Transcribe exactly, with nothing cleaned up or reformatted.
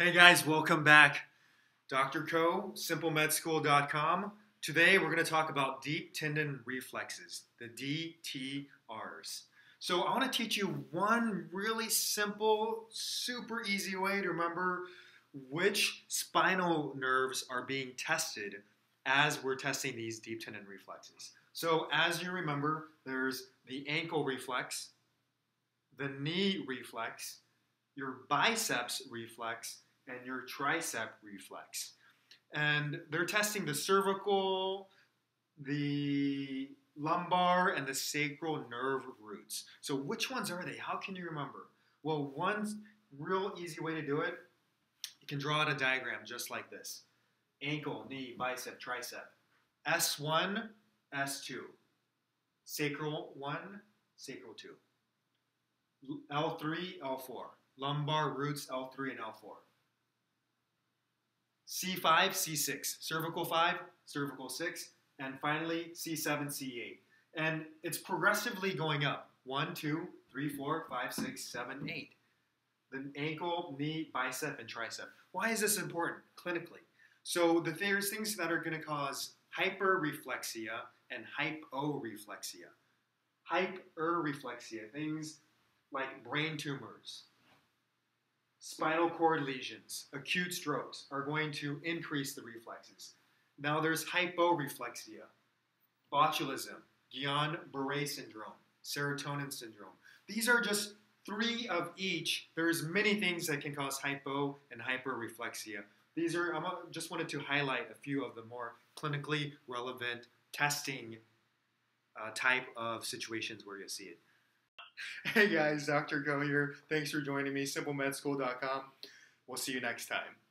Hey guys, welcome back. Doctor Ko, simple med school dot com. Today we're going to talk about deep tendon reflexes, the D T Rs. So I want to teach you one really simple, super easy way to remember which spinal nerves are being tested as we're testing these deep tendon reflexes. So as you remember, there's the ankle reflex, the knee reflex, your biceps reflex, and your tricep reflex. And they're testing the cervical, the lumbar, and the sacral nerve roots. So which ones are they? How can you remember? Well, one real easy way to do it, you can draw out a diagram just like this. Ankle, knee, bicep, tricep. S one, S two. Sacral one, sacral two. L three, L four. Lumbar roots, L three and L four. C five, C six, cervical five, cervical six, and finally C seven, C eight. And it's progressively going up. one, two, three, four, five, six, seven, eight. Then ankle, knee, bicep, and tricep. Why is this important clinically? So the, there's things that are going to cause hyperreflexia and hyporeflexia. Hyperreflexia, things like brain tumors, spinal cord lesions, acute strokes are going to increase the reflexes. Now there's hyporeflexia, botulism, Guillain-Barré syndrome, serotonin syndrome. These are just three of each. There's many things that can cause hypo and hyperreflexia. These are, I just wanted to highlight a few of the more clinically relevant testing uh, type of situations where you'll see it. Hey guys, Doctor Ko here. Thanks for joining me, simple med school dot com. We'll see you next time.